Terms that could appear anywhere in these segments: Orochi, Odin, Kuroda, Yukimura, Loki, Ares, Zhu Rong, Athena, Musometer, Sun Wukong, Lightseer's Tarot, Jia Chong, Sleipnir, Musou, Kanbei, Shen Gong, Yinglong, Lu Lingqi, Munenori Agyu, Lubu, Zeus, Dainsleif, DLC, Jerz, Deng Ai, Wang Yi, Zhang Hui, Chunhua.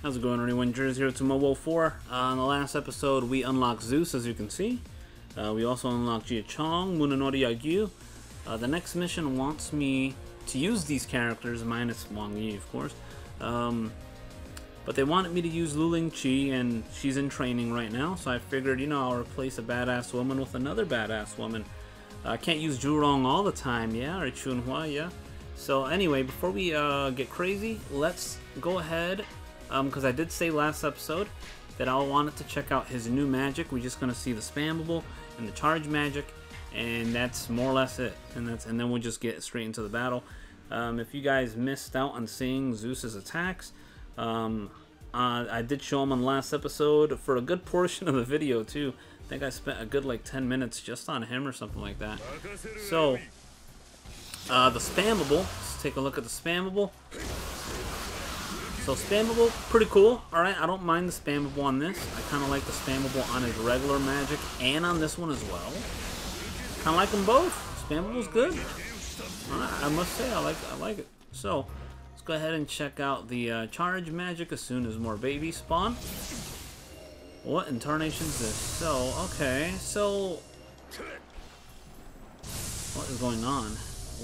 How's it going, everyone? Jerz here to Mobile 4. In the last episode, we unlocked Zeus, as you can see. We also unlocked Jia Chong, Munenori Agyu. The next mission wants me to use these characters, minus Wang Yi, of course. But they wanted me to use Lu Lingqi, and she's in training right now, so I figured, you know, I'll replace a badass woman with another badass woman. I can't use Zhu Rong all the time, yeah, or Chunhua, yeah. So anyway, before we get crazy, let's go ahead, because I did say last episode that I wanted to check out his new magic. We're just going to see the spammable and the charge magic, and that's more or less it. And then we'll just get straight into the battle. If you guys missed out on seeing Zeus's attacks, I did show him on the last episode for a good portion of the video too. I think I spent a good like 10 minutes just on him or something like that. So the spammable, let's take a look at the spammable. So spammable, pretty cool. Alright, I don't mind the spammable on this. I kind of like the spammable on his regular magic and on this one as well. Kind of like them both. Spammable's good. Right, I must say, I like it. So, let's go ahead and check out the charge magic as soon as more babies spawn. What in tarnation is this? So, okay, so... what is going on?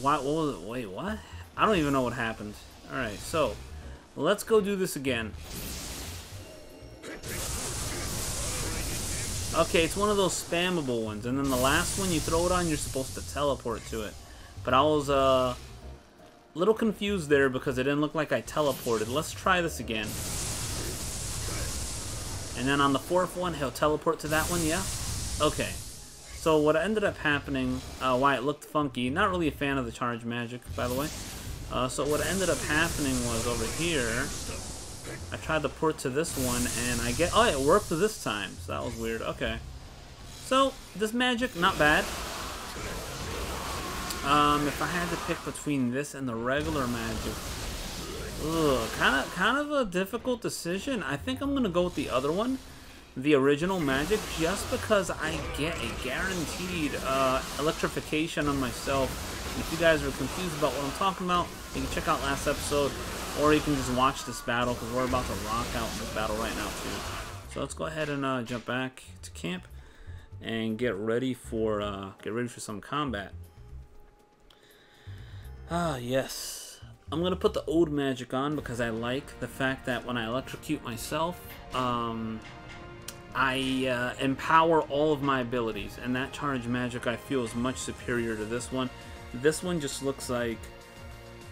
Why, what was it? Wait, what? I don't even know what happened. Alright, so... let's go do this again. Okay, it's one of those spammable ones, and then the last one you throw it on, you're supposed to teleport to it. But I was a little confused there because it didn't look like I teleported. Let's try this again. And then on the fourth one, he'll teleport to that one, yeah? Okay. So what ended up happening, why it looked funky, not really a fan of the charge magic, by the way. So what ended up happening was over here, I tried to port to this one, and I get... oh, it worked this time, so that was weird. Okay. So, this magic, not bad. If I had to pick between this and the regular magic... ugh, kind of a difficult decision. I think I'm going to go with the other one, the original magic, just because I get a guaranteed electrification on myself. If you guys are confused about what I'm talking about, you can check out last episode, or you can just watch this battle, because we're about to rock out in this battle right now, too. So let's go ahead and jump back to camp, and get ready for some combat. Ah, yes. I'm going to put the old magic on, because I like the fact that when I electrocute myself, I empower all of my abilities, and that charge magic I feel is much superior to this one. This one just looks like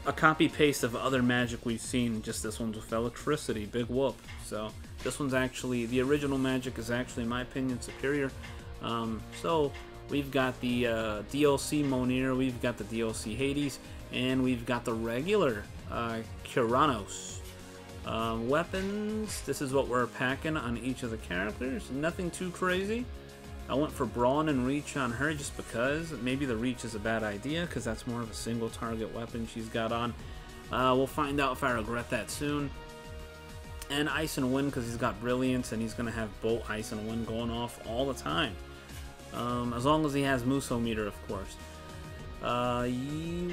a copy-paste of other magic we've seen, just this one's with electricity, big whoop. So this one's actually, the original magic is actually, in my opinion, superior. So we've got the DLC Monir, we've got the DLC Hades, and we've got the regular Kuranos. Weapons, this is what we're packing on each of the characters, nothing too crazy. I went for Brawn and Reach on her just because. Maybe the Reach is a bad idea because that's more of a single target weapon she's got on. We'll find out if I regret that soon. And Ice and Wind because he's got Brilliance and he's going to have Bolt, Ice, and Wind going off all the time. As long as he has Musometer, of course.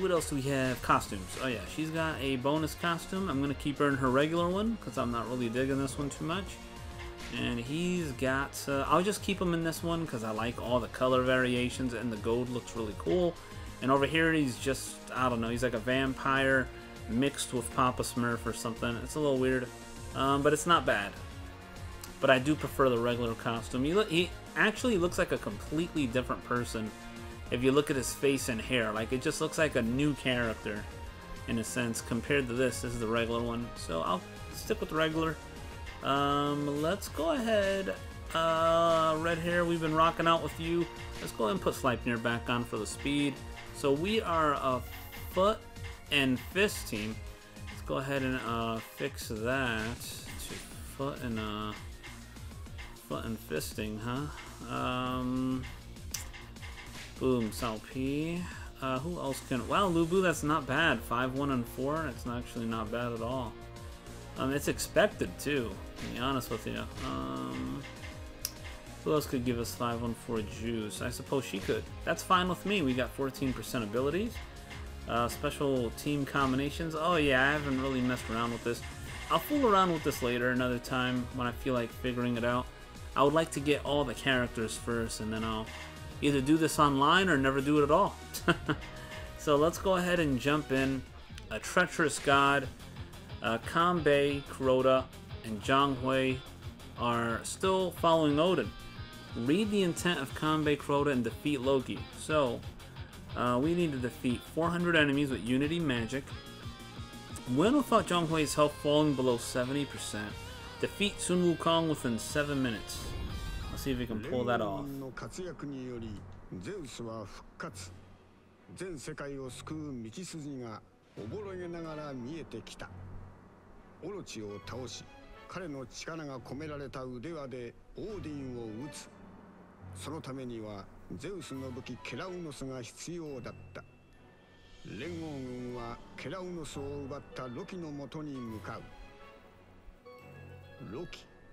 What else do we have? Costumes. Oh yeah, she's got a bonus costume. I'm going to keep her in her regular one because I'm not really digging this one too much. And he's got, I'll just keep him in this one because I like all the color variations and the gold looks really cool. And over here he's just, I don't know, he's like a vampire mixed with Papa Smurf or something. It's a little weird, but it's not bad. But I do prefer the regular costume. He actually looks like a completely different person if you look at his face and hair. Like, it just looks like a new character in a sense compared to this. This is the regular one, so I'll stick with the regular. Let's go ahead, Red Hair, we've been rocking out with you. Let's go ahead and put Sleipnir back on for the speed. So we are a foot and fist team. Let's go ahead and, fix that to foot and fisting, huh? Boom, Salpi. Who else can, wow, Lubu, that's not bad. 5, 1, and 4, it's actually not bad at all. It's expected too, to be honest with you. Who else could give us 514 juice? I suppose she could. That's fine with me. We got 14% abilities. Special team combinations. Oh yeah, I haven't really messed around with this. I'll fool around with this later another time when I feel like figuring it out. I would like to get all the characters first, and then I'll either do this online or never do it at all. So let's go ahead and jump in. A treacherous god, Kanbei, Kuroda, and Zhang Hui are still following Odin. Read the intent of Kanbei, Kuroda, and defeat Loki. So we need to defeat 400 enemies with Unity Magic. Win without Zhang Hui's health falling below 70%. Defeat Sun Wukong within 7 minutes. Let's see if we can pull that off. Loki, okay.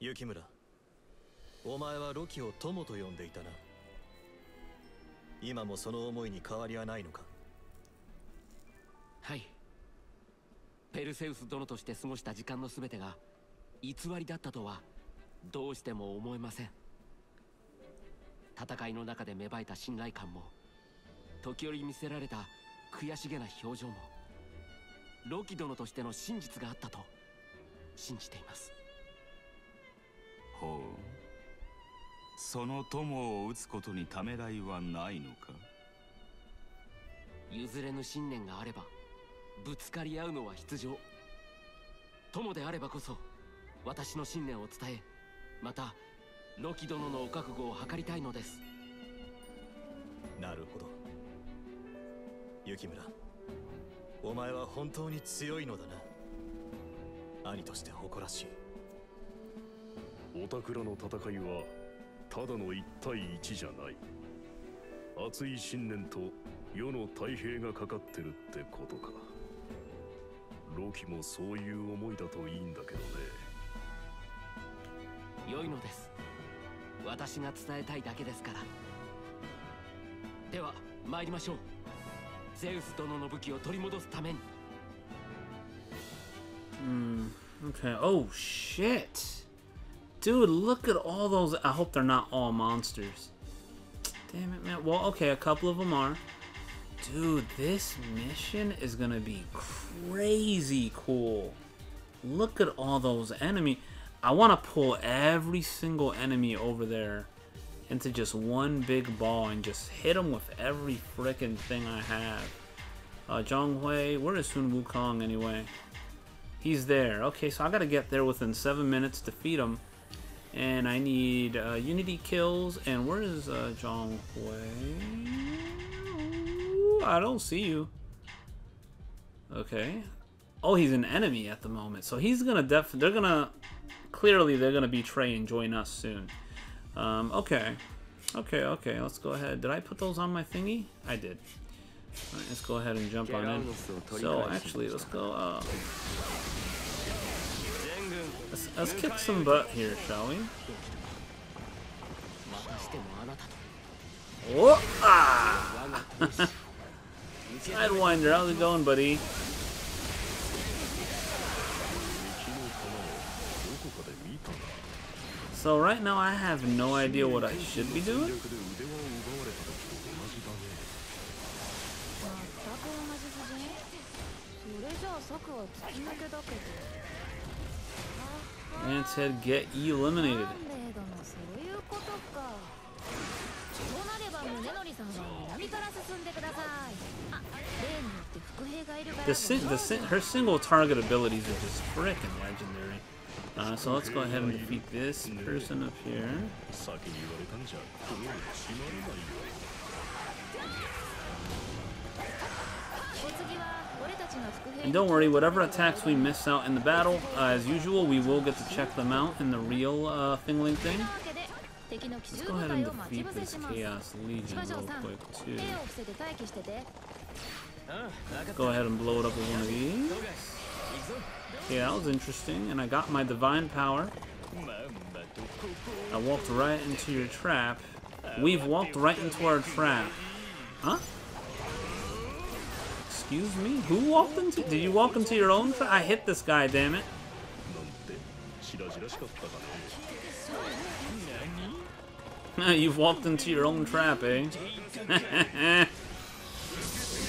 Yukimura, Okay. Oh shit, dude! Look at all those. I hope they're not all monsters. Damn it, man. Well, okay, a couple of them are. Dude, this mission is gonna be crazy cool. Look at all those enemies. I want to pull every single enemy over there into just one big ball and just hit them with every frickin' thing I have. Zhang Hui, where is Sun Wukong anyway? He's there. Okay, so I gotta get there within 7 minutes, defeat him. And I need Unity kills. And where is Zhang Hui? I don't see you. Okay. Oh, he's an enemy at the moment. So he's gonna clearly they're gonna betray and join us soon. Okay. Let's go ahead. Did I put those on my thingy? I did. All right, let's go ahead and jump on in. So actually, let's go. Let's kick some butt here, shall we? Whoa! Ah! Sidewinder, how's it going, buddy? So right now I have no idea what I should be doing. Lance head get eliminated. Her single target abilities are just frickin' legendary. So let's go ahead and defeat this person up here. And don't worry, whatever attacks we miss out in the battle, as usual, we will get to check them out in the real Thingling thing. Let's go ahead and defeat this Chaos Legion real quick, too. Go ahead and blow it up with one of these. Yeah, that was interesting. And I got my divine power. I walked right into your trap. We've walked right into our trap. Huh? Excuse me? Who walked into... Did you walk into your own trap? I hit this guy, damn it. You've walked into your own trap, eh? Alright,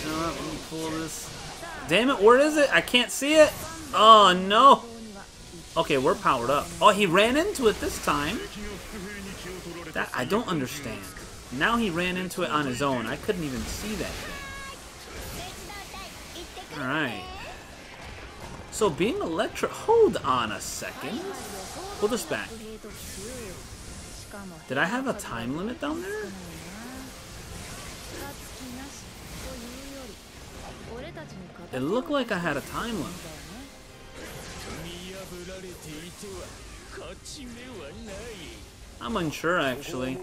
let me pull this. Damn it, where is it? I can't see it. Oh, no. Okay, we're powered up. Oh, he ran into it this time. That I don't understand. Now he ran into it on his own. I couldn't even see that thing. Alright. So being electric... Hold on a second. Pull this back. Did I have a time limit down there? It looked like I had a time limit. I'm unsure, actually.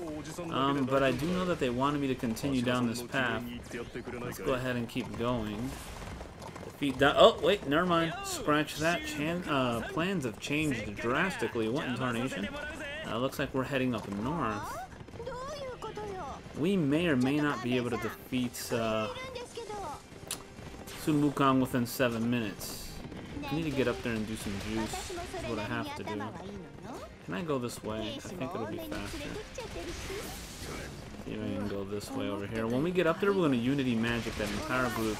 But I do know that they wanted me to continue down this path. Let's go ahead and keep going. Oh, wait, never mind. Scratch that. Plans have changed drastically. What in tarnation? Looks like we're heading up north. We may or may not be able to defeat Sun Wukong within 7 minutes. I need to get up there and do some juice. That's what I have to do. Can I go this way? I think it'll be faster. See if I can go this way over here. When we get up there, we're going to Unity Magic that entire group.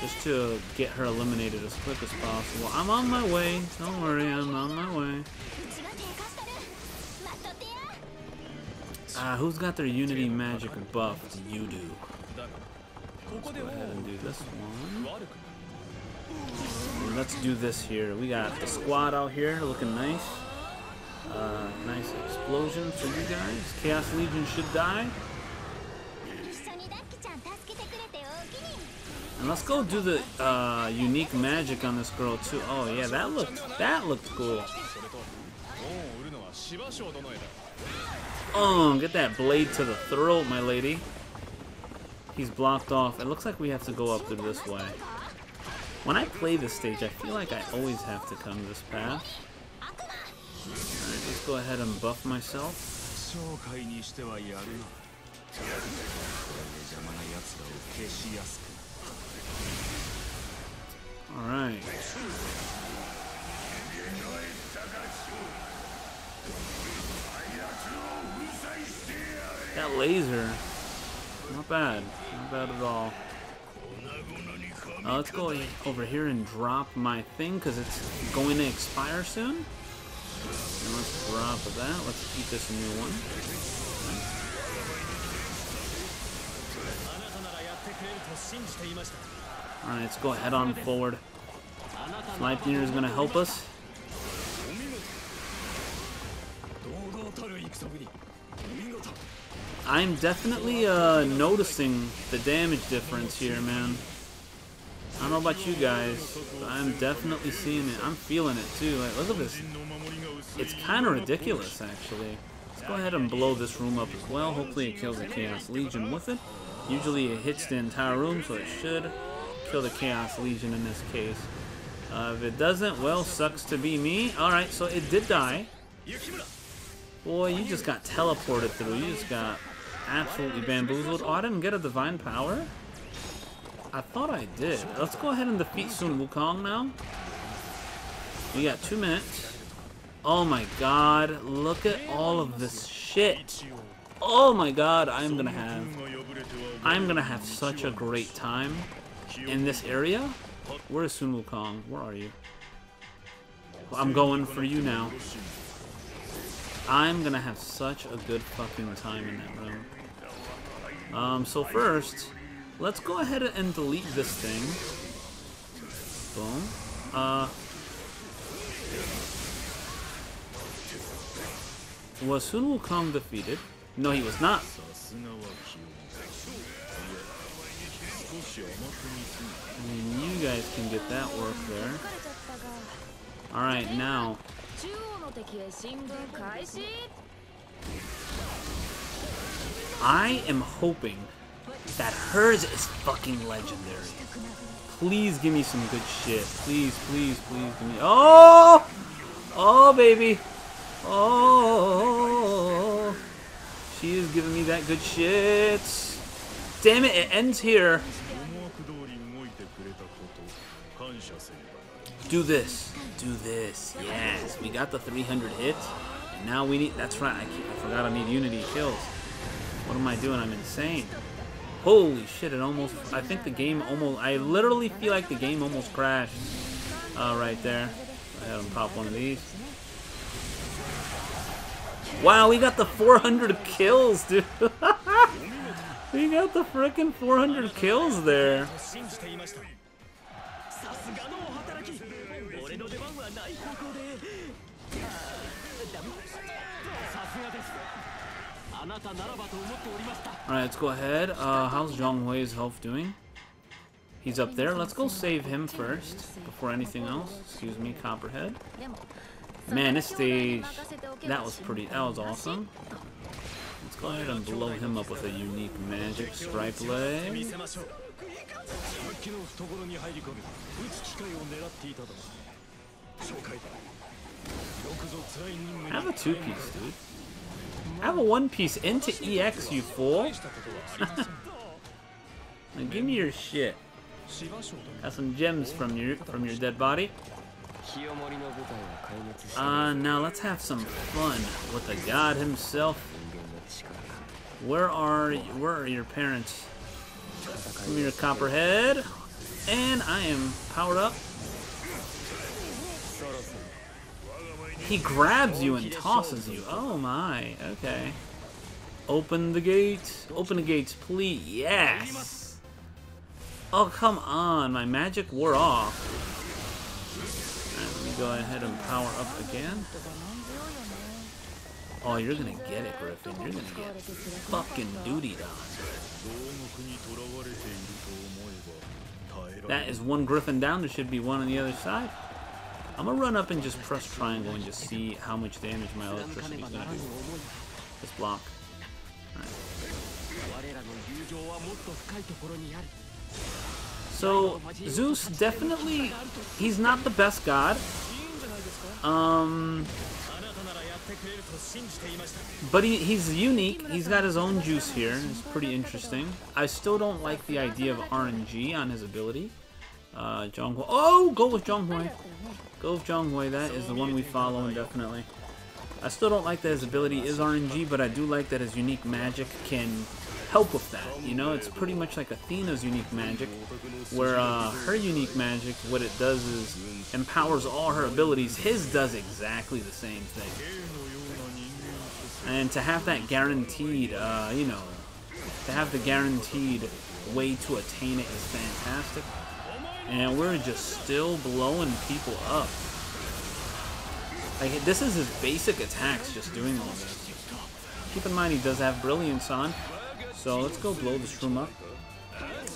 Just to get her eliminated as quick as possible. I'm on my way. Don't worry, I'm on my way. Who's got their Unity Magic buff? You do. Let's go ahead and do this one. And let's do this here. We got the squad out here looking nice. Nice explosion for you guys. Chaos Legion should die. And let's go do the unique magic on this girl too. Oh yeah, that looked cool. Oh, get that blade to the throat, my lady. He's blocked off. It looks like we have to go up through this way. When I play this stage, I feel like I always have to come this path. Alright, let's go ahead and buff myself. Alright. That laser, not bad at all. Let's go over here and drop my thing because it's going to expire soon. And let's drop that. Let's eat this new one. Alright, let's go head on forward. Sleipnir is going to help us. I'm definitely noticing the damage difference here, man. I don't know about you guys, but I'm definitely seeing it. I'm feeling it too. Like, look at this. It's kind of ridiculous, actually. Let's go ahead and blow this room up as well. Hopefully it kills the Chaos Legion with it. Usually it hits the entire room, so it should kill the Chaos Legion in this case. If it doesn't, well, sucks to be me. Alright, so it did die. Boy, you just got teleported through. You just got absolutely bamboozled. Oh, I didn't get a divine power? I thought I did. Let's go ahead and defeat Sun Wukong now. We got 2 minutes. Oh my god, look at all of this shit. Oh my god, I'm gonna have such a great time in this area. Where is Sun Wukong? Where are you? I'm going for you now. I'm gonna have such a good fucking time in that room. So first, let's go ahead and delete this thing. Boom. Was Sun Wukong defeated? No, he was not. And you guys can get that work there. Alright, now... I am hoping that hers is fucking legendary. Please give me some good shit. Please, please, please give me... Oh! Oh, baby. Oh. She is giving me that good shit. Damn it, it ends here. Do this. Do this. Yes, we got the 300 hits. And now we need... That's right, I forgot I need Unity kills. What am I doing? I'm insane. Holy shit, it almost... I think the game almost... I literally feel like the game almost crashed. Right there. I had him pop one of these. Wow, we got the 400 kills, dude. We got the frickin' 400 kills there. Alright, let's go ahead. How's Zhang Hui's health doing? He's up there. Let's go save him first before anything else. Excuse me, Copperhead. Man, this stage, that was pretty, that was awesome. Let's go ahead and blow him up with a unique magic stripe leg. I have a two-piece, dude. I have a one-piece into EX, you fool. Now give me your shit. Got some gems from your dead body. Now let's have some fun with the god himself. Where are your parents? Give me your Copperhead. And I am powered up. He grabs you and tosses you. Oh my, okay. Open the gates. Open the gates, please. Yes! Oh, come on. My magic wore off. Alright, let me go ahead and power up again. Oh, you're gonna get it, Griffin. You're gonna get fucking dootied on. That is one Griffin down. There should be one on the other side. I'm gonna run up and just press triangle and just see how much damage my electricity is gonna do. This block. Alright. So, Zeus definitely... He's not the best god. But he's unique. He's got his own juice here. It's pretty interesting. I still don't like the idea of RNG on his ability. Zhang Hui. Oh, go with Zhang Hui. Go with Zhang Hui. That is the one we follow indefinitely. I still don't like that his ability is RNG, but I do like that his unique magic can help with that. You know, it's pretty much like Athena's unique magic, where her unique magic, what it does is empowers all her abilities. His does exactly the same thing. And to have that guaranteed, you know, to have the guaranteed way to attain it is fantastic. And we're just still blowing people up. Like, this is his basic attacks, just doing all this. Keep in mind, he does have Brilliance on. So let's go blow this room up.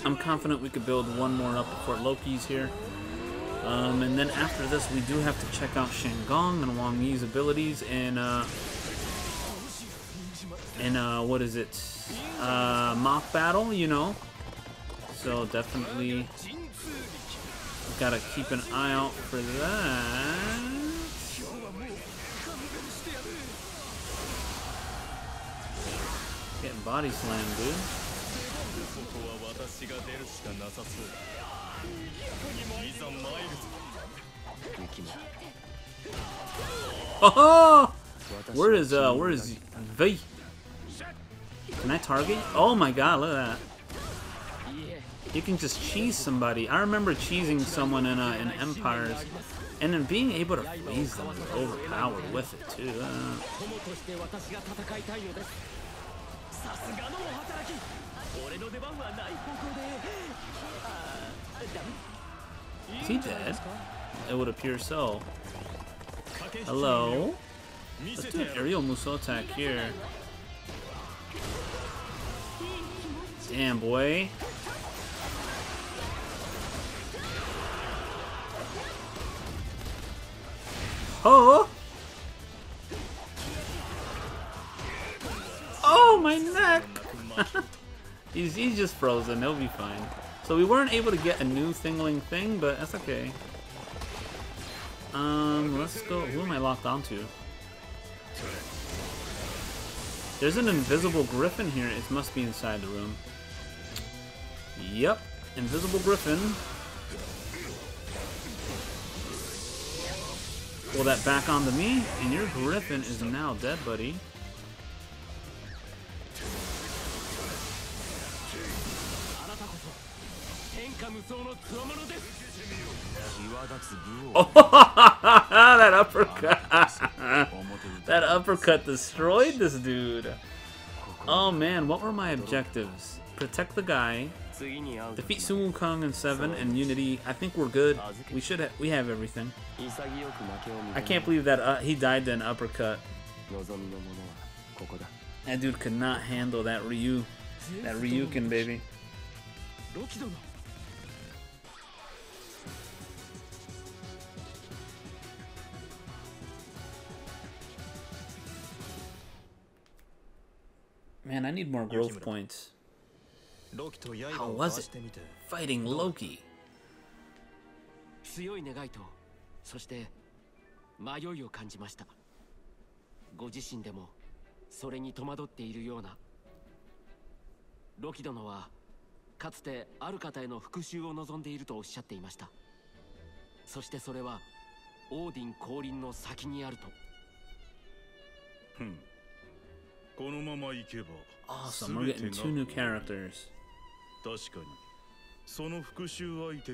I'm confident we could build one more up before Loki's here. And then after this, we do have to check out Shen Gong and Wang Yi's abilities. And, what is it? Mock battle, you know. So definitely... Gotta keep an eye out for that. Getting body slammed, dude. Oh! Where is V? Can I target? Oh my god, look at that. You can just cheese somebody. I remember cheesing someone in Empires, and then being able to freeze them and overpower with it too. Is he dead? It would appear so. Hello. Let's do an aerial Musou attack here. Damn boy. Oh! Oh, my neck! He's just frozen, he'll be fine. So we weren't able to get a new Thingling thing, but that's okay. Let's go. Who am I locked onto? There's an invisible griffin here. It must be inside the room. Yep, invisible griffin. Pull that back onto me, and your griffin is now dead, buddy. Oh, that uppercut! That uppercut destroyed this dude. Oh man, what were my objectives? Protect the guy, defeat Sun Wukong in 7 and Unity. I think we're good. We have everything. I can't believe that he died to an uppercut. That dude could not handle that Ryu. That Ryukin, baby. Man, I need more growth points. How was it fighting Loki? Awesome, we're getting 2 new characters. A general at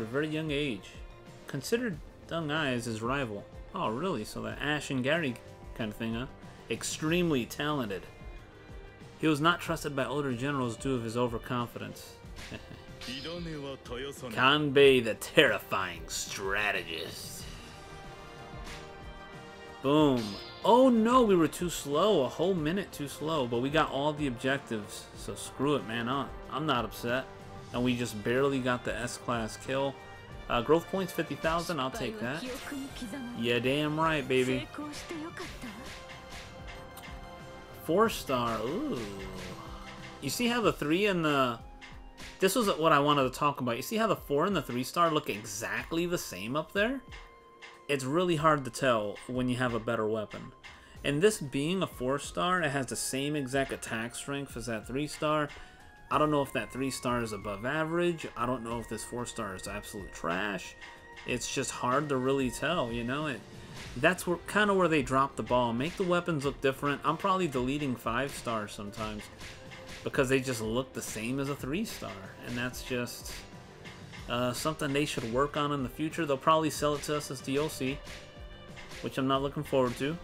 a very young age. Considered Deng Ai as his rival. Oh, really? So that Ash and Gary kind of thing, huh? Extremely talented. He was not trusted by older generals due to his overconfidence. Kanbei the terrifying strategist. Boom. Oh no, we were too slow. A whole minute too slow. But we got all the objectives. So screw it, man. I'm not upset. And we just barely got the S-Class kill. Growth points 50,000, I'll take that. Yeah, damn right, baby. 4-star, ooh. You see how the 3 and the... This was what I wanted to talk about. You see how the 4 and the 3-star look exactly the same up there? It's really hard to tell when you have a better weapon. And this being a 4-star, it has the same exact attack strength as that 3-star. I don't know if that 3-star is above average. I don't know if this 4-star is absolute trash. It's just hard to really tell, you know? That's kind of where they drop the ball. Make the weapons look different. I'm probably deleting 5-stars sometimes because they just look the same as a 3-star. And that's just something they should work on in the future. They'll probably sell it to us as DLC, which I'm not looking forward to.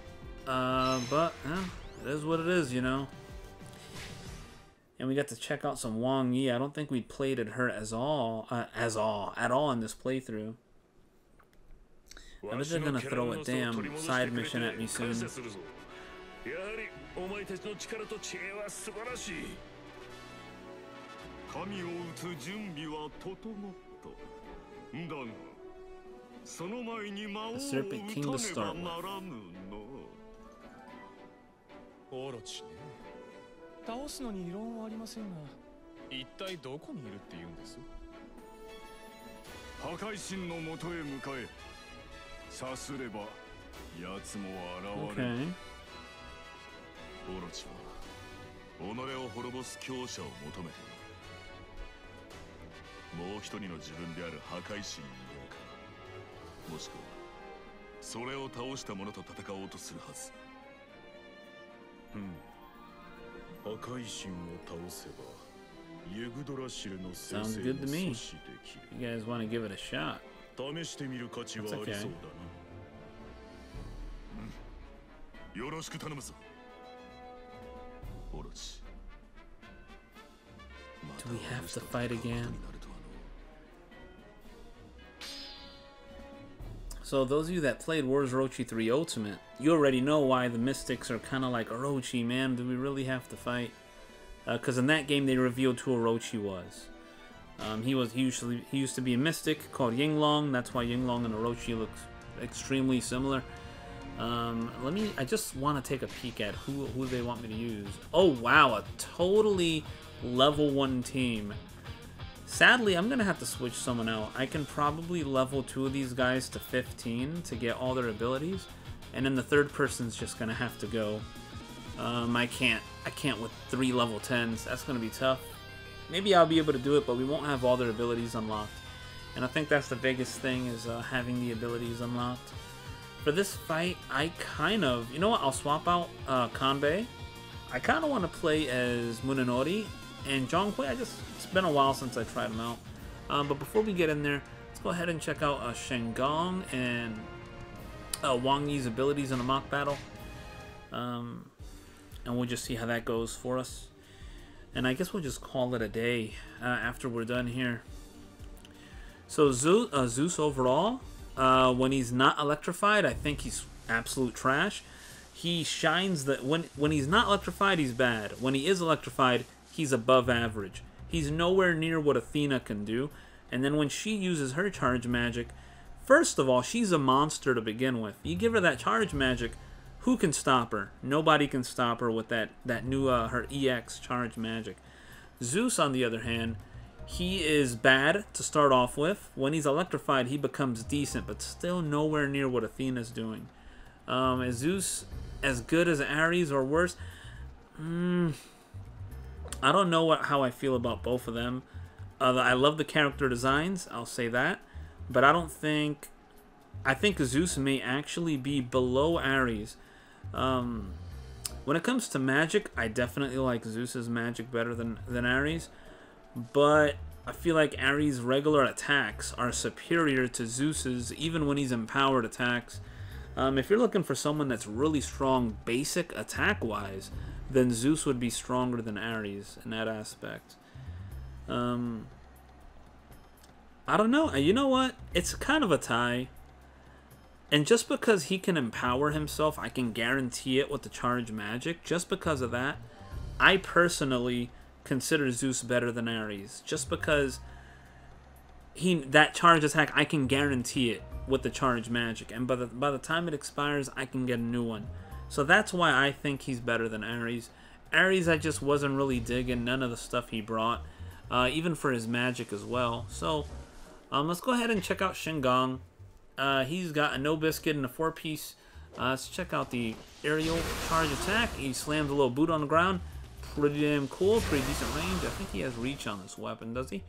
But it is what it is, you know? And we got to check out some Wang Yi. I don't think we played her at all in this playthrough. I bet they're gonna throw a damn side mission at me soon. The Serpent King to start with. 倒すのに異論はありませんが、一体どこにいるって言うんです。破壊神の元へ向かえ。さすれば奴も現れる。オロチは己を滅ぼす強者を求めている。もう一人の自分である破壊神に向かう。もしくはそれを倒した者と戦おうとするはず。うん。赤い神を倒せばユグドラシルの生成を阻止できる。 You guys want to give it a shot? 試してみる価値はありそうだな。うん。よろしく頼むぞ。オロチ。 Do we have to fight again? So those of you that played Warriors Orochi 3 Ultimate, you already know why the Mystics are kind of like, Orochi, man, do we really have to fight? Because in that game they revealed who Orochi was. He used to be a Mystic called Yinglong. That's why Yinglong and Orochi look extremely similar. I just want to take a peek at who they want me to use. Oh wow, a totally level 1 team. Sadly, I'm gonna have to switch someone out. I can probably level 2 of these guys to 15 to get all their abilities, and then the third person's just gonna have to go. I can't with 3 level 10s. That's gonna be tough. Maybe I'll be able to do it, but we won't have all their abilities unlocked. And I think that's the biggest thing, is having the abilities unlocked. For this fight, I kind of, you know what? I'll swap out Kanbei. I kind of want to play as Munenori and Zhang Hui. It's been a while since I tried him out. But before we get in there, let's go ahead and check out Shen Gong and Wang Yi's abilities in a mock battle. And we'll just see how that goes for us. And I guess we'll just call it a day after we're done here. So Zeus overall, when he's not electrified, I think he's absolute trash. He shines that when he's not electrified, he's bad. When he is electrified, he's above average. He's nowhere near what Athena can do. And then when she uses her charge magic, first of all, she's a monster to begin with. You give her that charge magic, who can stop her? Nobody can stop her with that new her EX charge magic. Zeus, on the other hand, he is bad to start off with. When he's electrified, he becomes decent, but still nowhere near what Athena's doing. Is Zeus as good as Ares or worse? I don't know how I feel about both of them. I love the character designs, I'll say that, but I think Zeus may actually be below Ares. When it comes to magic, I definitely like Zeus's magic better than Ares, but I feel like Ares' regular attacks are superior to Zeus's, even when he's empowered attacks. If you're looking for someone that's really strong basic attack-wise, then Zeus would be stronger than Ares in that aspect. I don't know. You know what? It's kind of a tie. And just because he can empower himself, I can guarantee it with the charge magic. Just because of that, I personally consider Zeus better than Ares. Just because that charge attack, I can guarantee it with the charge magic, and by the time it expires, I can get a new one. So that's why I think he's better than Ares. Ares, I just wasn't really digging none of the stuff he brought, even for his magic as well. So let's go ahead and check out Shen Gong. He's got a no biscuit and a 4-piece. Let's check out the aerial charge attack. He slams a little boot on the ground. Pretty damn cool, pretty decent range. I think he has reach on this weapon, does he?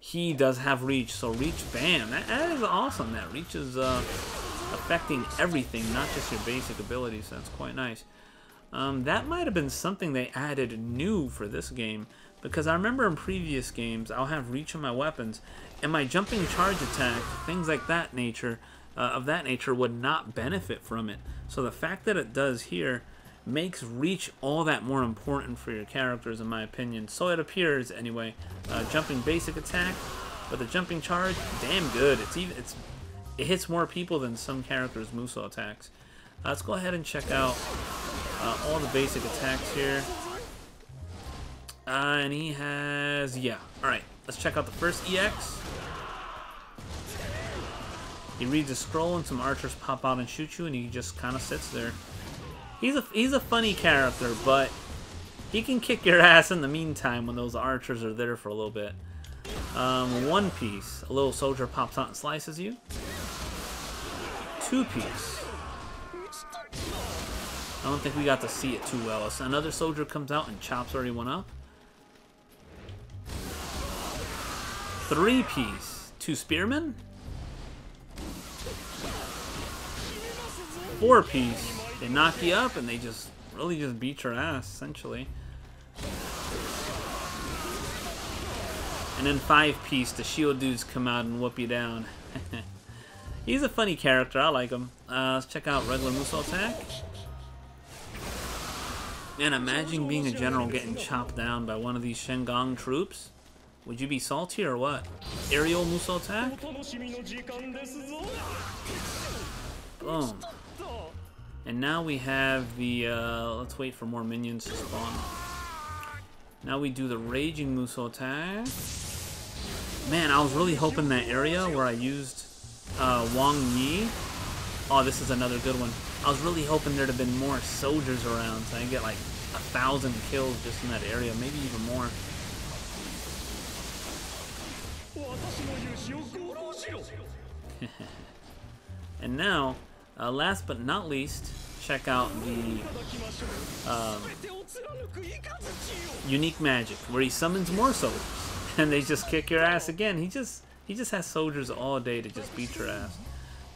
He does have reach, so reach, bam, that is awesome. That reach is affecting everything, not just your basic abilities, so that's quite nice. That might have been something they added new for this game, because I remember in previous games, I'll have reach on my weapons, and my jumping charge attack, things like that nature, would not benefit from it. So the fact that it does here makes reach all that more important for your characters, in my opinion. So it appears anyway. Jumping basic attack, but the jumping charge, damn good. It hits more people than some characters' moveset attacks. Let's go ahead and check out all the basic attacks here. And he has, yeah. All right, let's check out the first EX. He reads a scroll and some archers pop out and shoot you, and he just kind of sits there. He's a funny character, but he can kick your ass in the meantime when those archers are there for a little bit. 1-piece, a little soldier pops out and slices you. 2-piece. I don't think we got to see it too well. So another soldier comes out and chops everyone up. 3-piece, 2 spearmen. four-piece. They knock you up, and they just really just beat your ass, essentially. And then five-piece, the shield dudes come out and whoop you down. He's a funny character. I like him. Let's check out regular Musou attack. Man, imagine being a general getting chopped down by one of these Shen Gong troops. Would you be salty or what? Aerial Musou attack? Boom. And now we have the, let's wait for more minions to spawn. Now we do the Raging Musou attack. Man, I was really hoping that area where I used Wang Yi. Oh, this is another good one. I was really hoping there'd have been more soldiers around so I can get like 1,000 kills just in that area, maybe even more. And now, last but not least, check out the unique magic where he summons more soldiers and they just kick your ass again. He just has soldiers all day to just beat your ass.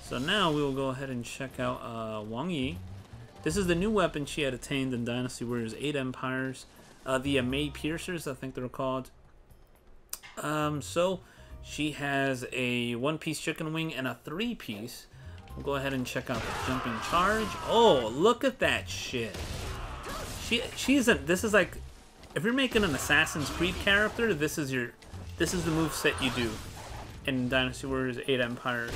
So now we will go ahead and check out Wang Yi. This is the new weapon she had attained in Dynasty Warriors 8 Empires. The Mei Piercers, I think they're called. So she has a one-piece chicken wing and a three-piece. We'll go ahead and check out the jumping charge. Oh, look at that shit. This is like, if you're making an Assassin's Creed character, this is the moveset you do in Dynasty Warriors 8 Empires.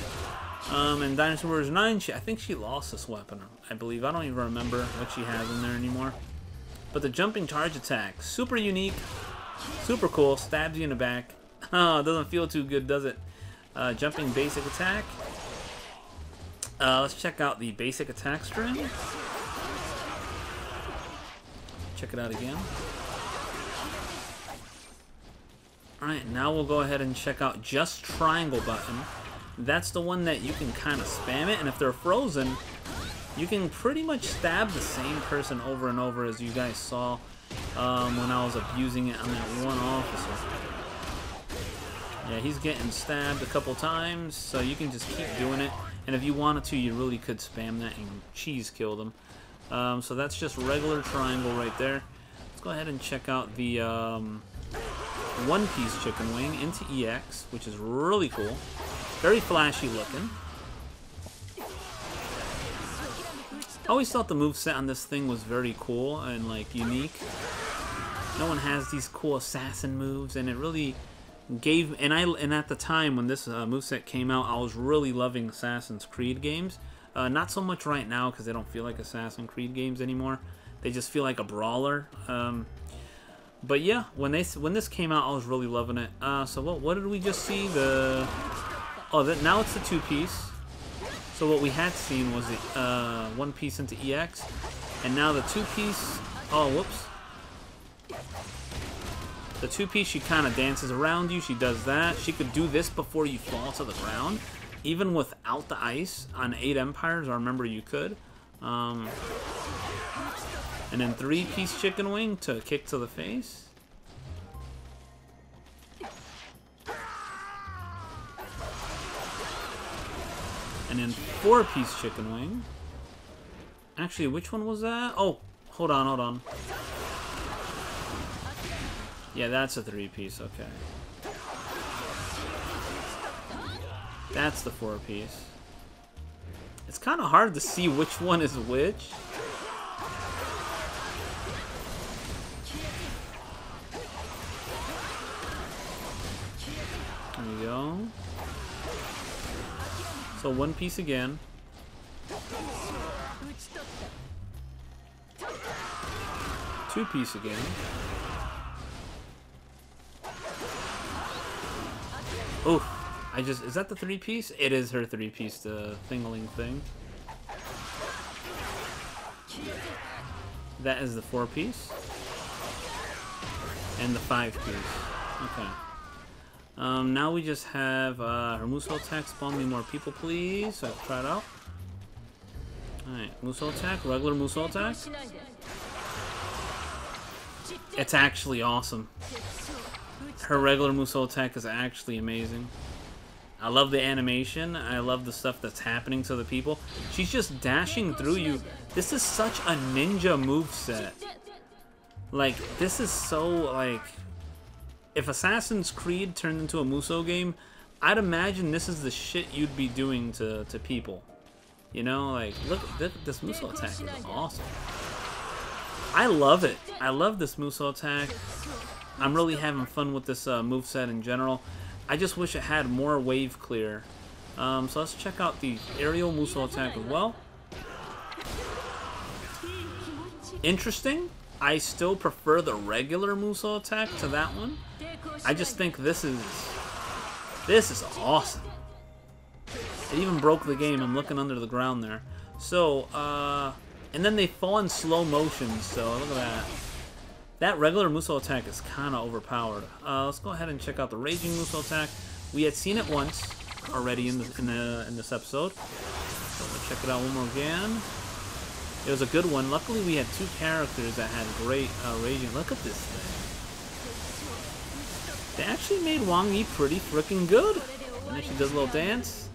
In Dynasty Warriors 9, I think she lost this weapon, I believe. I don't even remember what she has in there anymore. But the jumping charge attack, super unique, super cool, stabs you in the back. Oh, it doesn't feel too good, does it? Jumping basic attack. Let's check out the basic attack string. Check it out again. Alright, now we'll go ahead and check out just triangle button. That's the one that you can kind of spam it, and if they're frozen, you can pretty much stab the same person over and over, as you guys saw when I was abusing it on that one officer. Yeah, he's getting stabbed a couple times, so you can just keep doing it, and if you wanted to, you really could spam that and cheese kill them. So that's just regular triangle right there. Let's go ahead and check out the one-piece chicken wing into EX, which is really cool. Very flashy looking. I always thought the moveset on this thing was very cool and like unique. No one has these cool assassin moves, and it really gave. And at the time when this moveset came out, I was really loving Assassin's Creed games. Not so much right now because they don't feel like Assassin's Creed games anymore. They just feel like a brawler. But yeah, when this came out, I was really loving it. So what did we just see? Now it's the two-piece. So what we had seen was the one-piece into EX. And now the two-piece... Oh, whoops. The two-piece, she kind of dances around you. She does that. She could do this before you fall to the ground. Even without the ice on 8 Empires, I remember you could. And then three-piece chicken wing to kick to the face. And then four-piece chicken wing. Actually, which one was that? Oh, hold on. Yeah, that's a three-piece, okay. That's the four-piece. It's kind of hard to see which one is which. There we go. So one piece again. Two piece again. Oh, is that the three piece? It is her three piece, the thingling thing. That is the four piece. And the five piece. Okay. Now we just have her Musou attack. Spawn me more people, please. So I can try it out. Alright, Musou attack, regular Musou attack. It's actually awesome. Her regular Musou attack is actually amazing. I I love the animation. I love the stuff that's happening to the people. She's just dashing through you. This is such a ninja moveset. Like, this is so, like... If Assassin's Creed turned into a Musou game, I'd imagine this is the shit you'd be doing to people. You know, like, look, this Musou attack is awesome. I love it. I love this Musou attack. I'm really having fun with this moveset in general. I just wish it had more wave clear. So let's check out the aerial Musou attack as well. Interesting. I still prefer the regular Musou attack to that one. I just think this is awesome. It even broke the game. I'm looking under the ground there. So, and then they fall in slow motion, so look at that. That regular Musou attack is kind of overpowered. Let's go ahead and check out the Raging Musou attack. We had seen it once already in this episode. So we'll check it out one more again. It was a good one. Luckily, we had two characters that had great Raging. Look at this thing. They actually made Wang Yi pretty freaking good. And then she does a little dance.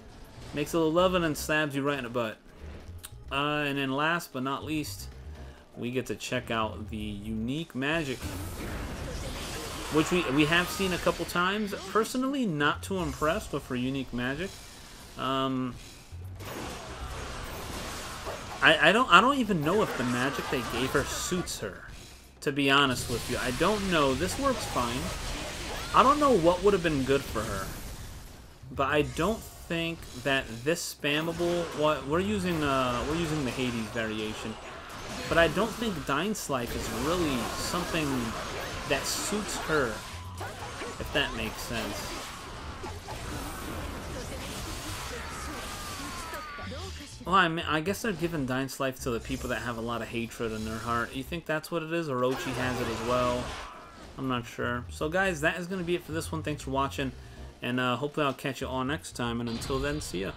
Makes a little love and then stabs you right in the butt. And then last but not least... we get to check out the unique magic, which we have seen a couple times. Personally, not too impressed with her unique magic. I don't even know if the magic they gave her suits her, to be honest with you. I don't know. This works fine. I don't know what would have been good for her, but I don't think that this spammable. Well, we're using the Hades variation. But I don't think Dainsleif is really something that suits her, if that makes sense. Well, I mean, I guess they're giving Dainsleif to the people that have a lot of hatred in their heart. You think that's what it is? Orochi has it as well. I'm not sure. So, guys, that is going to be it for this one. Thanks for watching, and hopefully I'll catch you all next time. And until then, see ya.